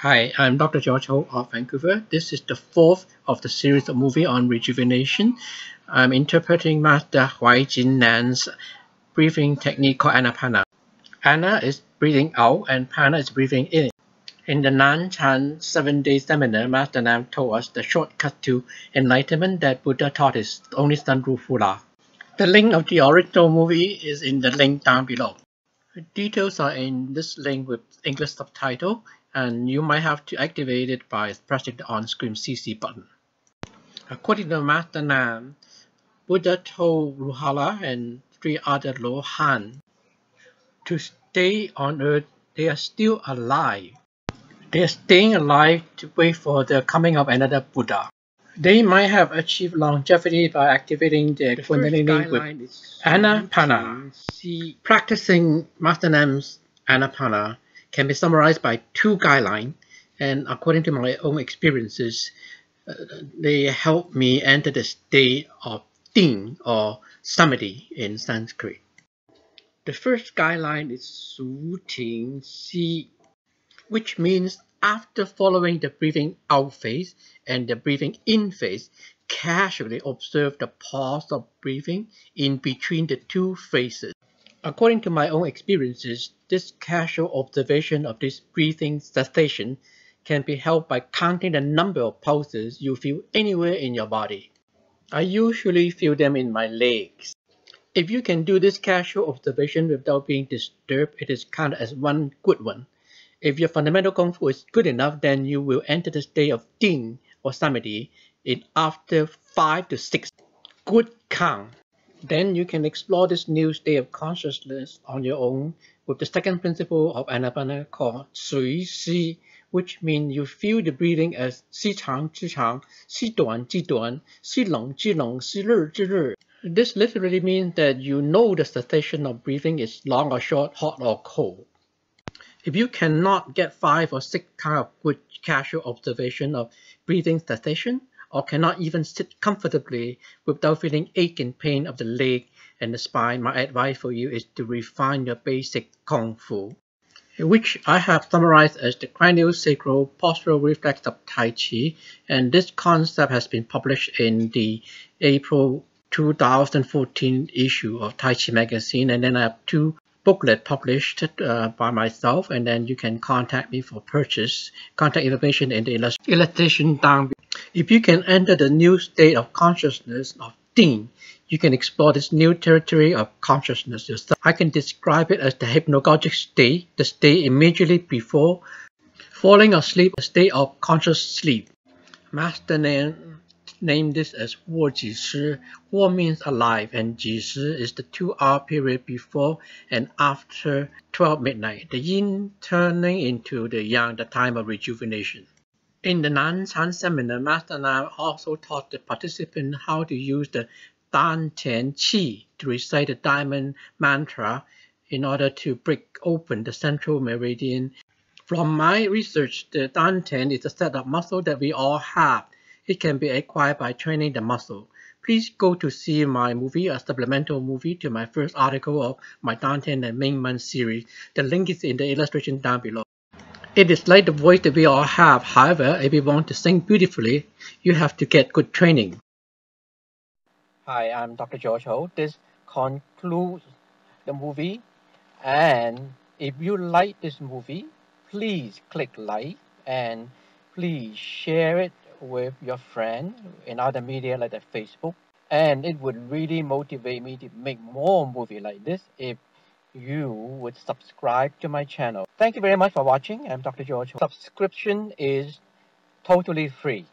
Hi, I'm Dr. George Ho of Vancouver. This is the fourth of the series of movie on rejuvenation. I'm interpreting Master Huai Jin Nan's breathing technique called Anapana. Ana is breathing out and Pana is breathing in. In the Nan Chan 7-day seminar, Master Nan told us the shortcut to enlightenment that Buddha taught is only Sandru Fula. The link of the original movie is in the link down below. The details are in this link with English subtitle, and you might have to activate it by pressing the on-screen CC button. According to Master Nan, Buddha told Ruhala and three other Lohan to stay on earth. They are still alive. They are staying alive to wait for the coming of another Buddha. They might have achieved longevity by activating their Kundalini with Anapana. Practicing Master Nan's Anapana can be summarized by two guidelines, and according to my own experiences, they help me enter the state of Ting or samadhi in Sanskrit. The first guideline is su ting si, which means after following the breathing out phase and the breathing in phase, casually observe the pause of breathing in between the two phases. According to my own experiences, this casual observation of this breathing cessation can be helped by counting the number of pulses you feel anywhere in your body. I usually feel them in my legs. If you can do this casual observation without being disturbed, it is counted as one good one. If your fundamental Kung Fu is good enough, then you will enter the state of Ting or samadhi in after 5 to 6 good count. Then you can explore this new state of consciousness on your own with the second principle of Anapana called Sui Si, which means you feel the breathing as Xi Chang, Chi Chang, Si Tuan, Chi Duan, Si Long, Chi Long, Si Li Zi Li. This literally means that you know the cessation of breathing is long or short, hot or cold. If you cannot get 5 or 6 kind of good casual observation of breathing cessation, or cannot even sit comfortably without feeling ache and pain of the leg and the spine, my advice for you is to refine your basic Kung Fu, which I have summarized as the craniosacral postural reflex of Tai Chi, and this concept has been published in the April 2014 issue of Tai Chi magazine, and then I have two booklets published by myself, and then you can contact me for purchase. Contact information in the illustration down below. If you can enter the new state of consciousness of Ting, you can explore this new territory of consciousness yourself. I can describe it as the hypnagogic state, the state immediately before falling asleep, a state of conscious sleep. Master Nan named this as Wu Ji Shi. Wu means alive, and Ji Shi is the 2-hour period before and after 12 midnight, the yin turning into the yang, the time of rejuvenation. In the Nan Chan seminar, Master Nan also taught the participants how to use the Dantian Qi to recite the Diamond Mantra in order to break open the central meridian. From my research, the Dantian is a set of muscles that we all have. It can be acquired by training the muscle. Please go to see my movie, a supplemental movie to my first article of my Dantian and Ming Man series. The link is in the illustration down below. It is like the voice that we all have. However, if you want to sing beautifully, you have to get good training. Hi, I'm Dr. George Ho. This concludes the movie. And if you like this movie, please click like and please share it with your friend in other media like Facebook. And it would really motivate me to make more movies like this if you would subscribe to my channel. Thank you very much for watching. I'm Dr. George. Subscription is totally free.